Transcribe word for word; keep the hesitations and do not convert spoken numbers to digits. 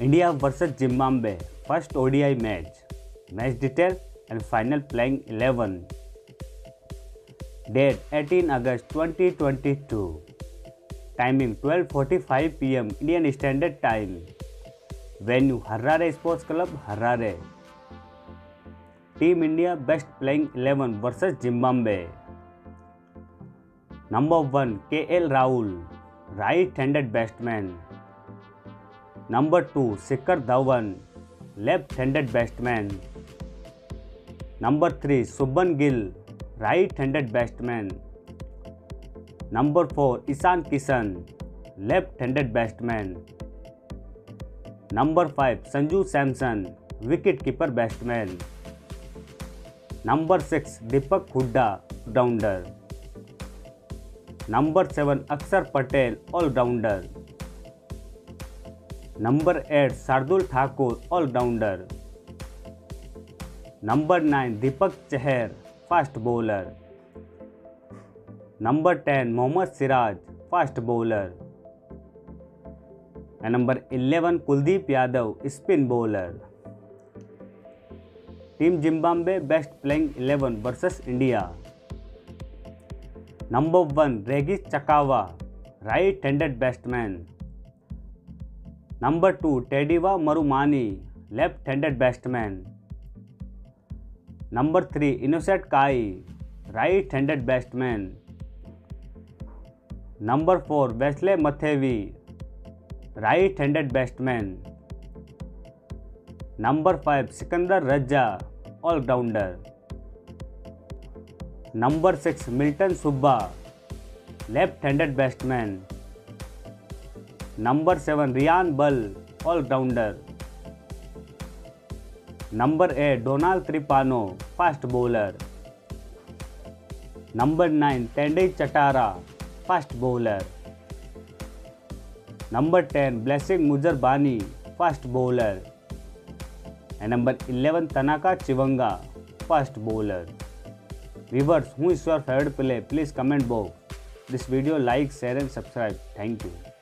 India versus Zimbabwe, first O D I match. Match detail and final playing eleven. Date eighteenth August twenty twenty-two. Timing twelve forty-five p m Indian Standard Time. Venue Harare Sports Club, Harare. Team India best playing eleven versus Zimbabwe. Number one, K L Rahul, right-handed batsman. Number two, Shikhar Dhawan, left-handed batsman. Number three, Shubman Gill, right-handed batsman. Number four, Ishan Kishan, left-handed batsman. Number five, Sanju Samson, wicket-keeper batsman. Number six, Deepak Hooda, all-rounder. Number seven, Akshar Patel, all-rounder. Number eight, Shardul Thakur, all-rounder. Number nine, Deepak Chahar, fast bowler. Number ten, Mohammad Siraj, fast bowler. And number eleven, Kuldeep Yadav, spin bowler. Team Zimbabwe best playing eleven versus India. Number one, Regis Chakawa, right-handed batsman. Number two, Teddywa Marumani, left-handed batsman. Number three, Innocent Kaia, right-handed batsman. Number four, Wessly Madhevere, right-handed batsman. Number five, Sikandar Raja, all-rounder. Number six, Milton Subba, left-handed batsman. Number seven, Riyan Bal, all-rounder. Number eight, Donald Tripano, fast bowler. Number nine, Tendai Chatara, fast bowler. Number ten, Blessing Muzarabani, fast bowler. And number eleven, Tanaka Chivanga, fast bowler. Viewers, who is your favorite player? Please comment below. This video, like, share and subscribe. Thank you.